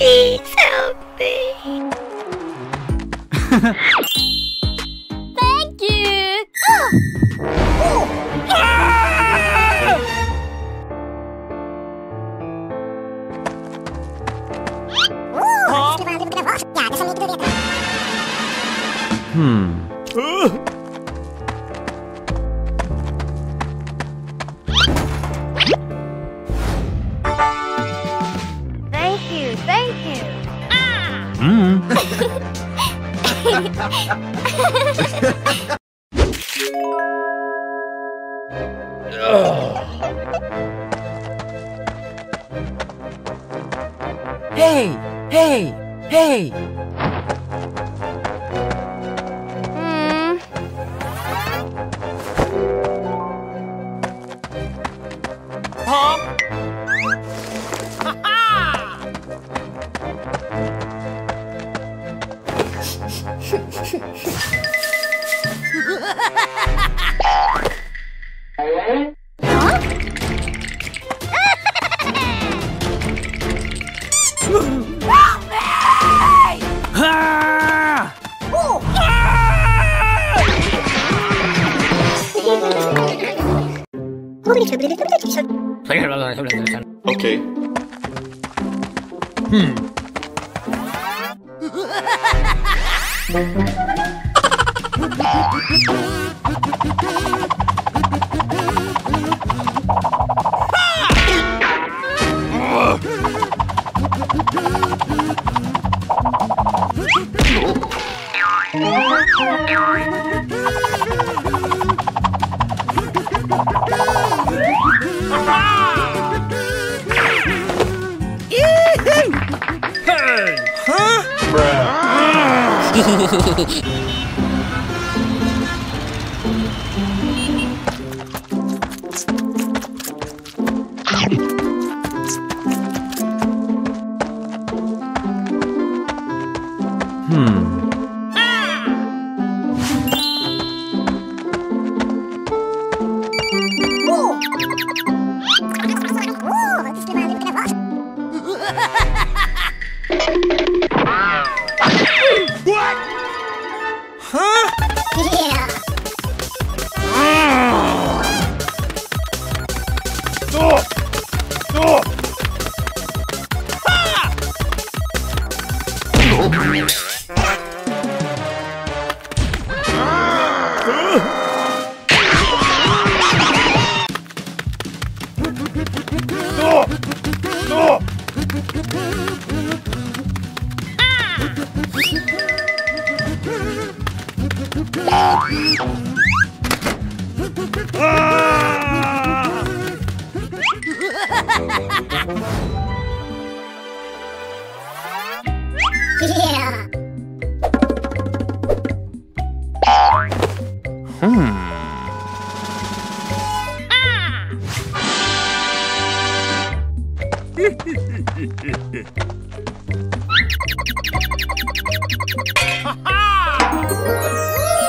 Please help me. Thank you. Hey! Okay. Ha ha!